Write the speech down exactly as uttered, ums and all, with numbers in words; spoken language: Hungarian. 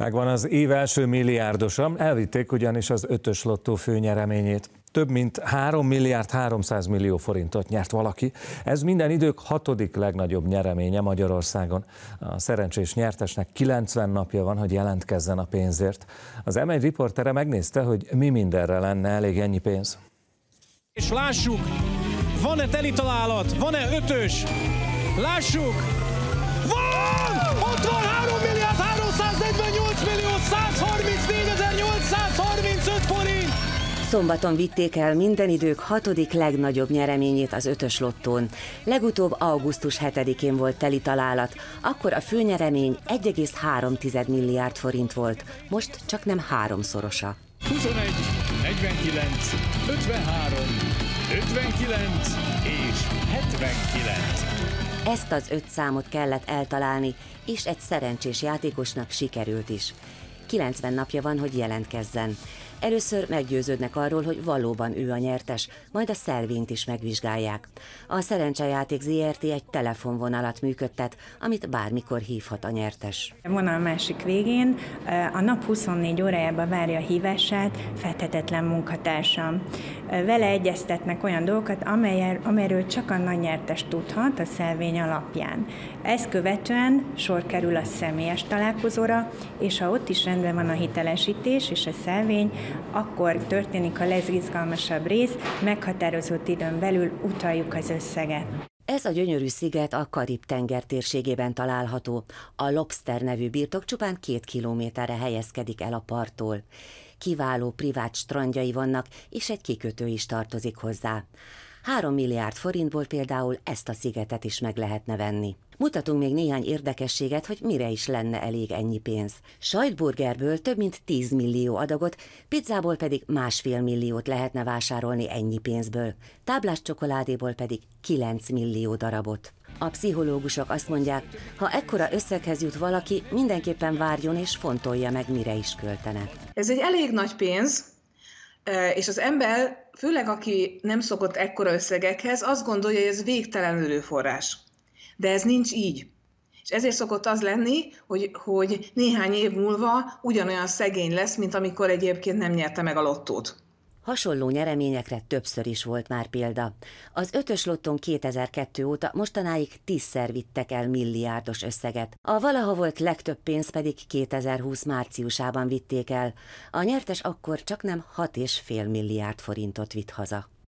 Megvan az év első milliárdosa, elvitték ugyanis az ötös lottó főnyereményét. Több mint három milliárd háromszáz millió forintot nyert valaki. Ez minden idők hatodik legnagyobb nyereménye Magyarországon. A szerencsés nyertesnek kilencven napja van, hogy jelentkezzen a pénzért. Az em egy riportere megnézte, hogy mi mindenre lenne elég ennyi pénz. És lássuk, van-e teli találat, van-e ötös? Lássuk! Van! Ott van három milliárd háromszáznegyvennyolc millió százharmincnégyezer-nyolcszázharmincöt forint! Szombaton vitték el minden idők hatodik legnagyobb nyereményét az ötös lottón. Legutóbb augusztus hetedikén volt teli találat, akkor a főnyeremény egy egész három milliárd forint volt, most csak nem háromszorosa. huszonegy, negyvenkilenc, ötvenhárom, ötvenkilenc és hetvenkilenc. Ezt az öt számot kellett eltalálni, és egy szerencsés játékosnak sikerült is. kilencven napja van, hogy jelentkezzen. Először meggyőződnek arról, hogy valóban ő a nyertes, majd a szelvényt is megvizsgálják. A Játék zé er té egy telefonvonalat működtet, amit bármikor hívhat a nyertes. A vonal másik végén a nap huszonnégy órájában várja a hívását fethetetlen munkatársam. Vele egyeztetnek olyan dolgokat, amelyről csak a nagy nyertes tudhat a szelvény alapján. Ezt követően sor kerül a személyes találkozóra, és ha ott is rendben van a hitelesítés és a szelvény, akkor történik a legizgalmasabb rész, meghatározott időn belül utaljuk az összeget. Ez a gyönyörű sziget a Karib-tenger térségében található. A Lobster nevű birtok csupán két kilométerre helyezkedik el a parttól. Kiváló privát strandjai vannak, és egy kikötő is tartozik hozzá. három milliárd forintból például ezt a szigetet is meg lehetne venni. Mutatunk még néhány érdekességet, hogy mire is lenne elég ennyi pénz. Sajtburgerből több mint tíz millió adagot, pizzából pedig másfél milliót lehetne vásárolni ennyi pénzből, táblás csokoládéból pedig kilenc millió darabot. A pszichológusok azt mondják, ha ekkora összeghez jut valaki, mindenképpen várjon és fontolja meg, mire is költene. Ez egy elég nagy pénz, és az ember, főleg aki nem szokott ekkora összegekhez, azt gondolja, hogy ez végtelenül erőforrás. De ez nincs így. És ezért szokott az lenni, hogy, hogy néhány év múlva ugyanolyan szegény lesz, mint amikor egyébként nem nyerte meg a lottót. Hasonló nyereményekre többször is volt már példa. Az ötös lottón kétezer-kettő óta mostanáig tízszer vittek el milliárdos összeget. A valaha volt legtöbb pénz pedig kétezer-húsz márciusában vitték el. A nyertes akkor csak nem hat és fél milliárd forintot vitt haza.